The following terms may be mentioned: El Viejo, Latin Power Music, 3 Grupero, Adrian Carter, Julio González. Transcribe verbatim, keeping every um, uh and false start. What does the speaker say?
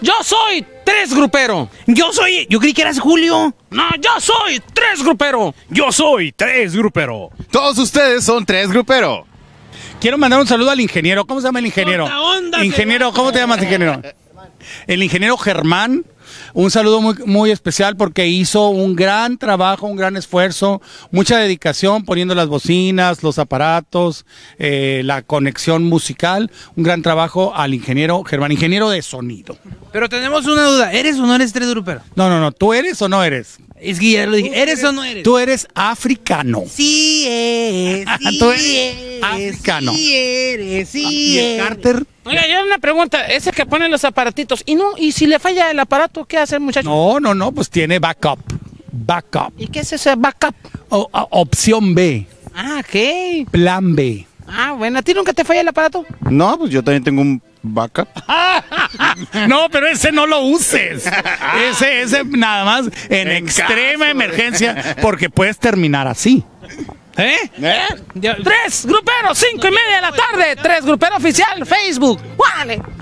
Yo soy tres grupero. Yo soy... Yo creí que eras Julio. No, yo soy tres grupero. Yo soy tres grupero. Todos ustedes son tres grupero. Quiero mandar un saludo al ingeniero. ¿Cómo se llama el ingeniero? Onda, onda, ingeniero, ¿cómo te llamas, ingeniero? El ingeniero Germán. Un saludo muy, muy especial porque hizo un gran trabajo, un gran esfuerzo, mucha dedicación poniendo las bocinas, los aparatos, eh, la conexión musical. Un gran trabajo al ingeniero Germán, ingeniero de sonido. Pero tenemos una duda, ¿eres o no eres tres grupero? No, no, no, ¿tú eres o no eres? Es que ya lo dije, ¿eres o no eres? Tú eres africano. Sí eres, sí ¿Tú eres africano? Sí eres, sí eres. ¿Y el Carter? Oiga, yo una pregunta, ese que pone los aparatitos, y no, y si le falla el aparato, ¿qué hace el muchacho? No, no, no, pues tiene backup, backup. ¿Y qué es ese backup? O, o, opción B. Ah, ¿qué? Plan B. Ah, bueno, ¿a ti nunca te falla el aparato? No, pues yo también tengo un backup. No, pero ese no lo uses. Ese, ese nada más en, en extrema caso, emergencia, porque puedes terminar así. ¿Eh? ¿Eh? Tres gruperos, cinco y media de la tarde. Tres gruperos oficial, Facebook. ¡Vale!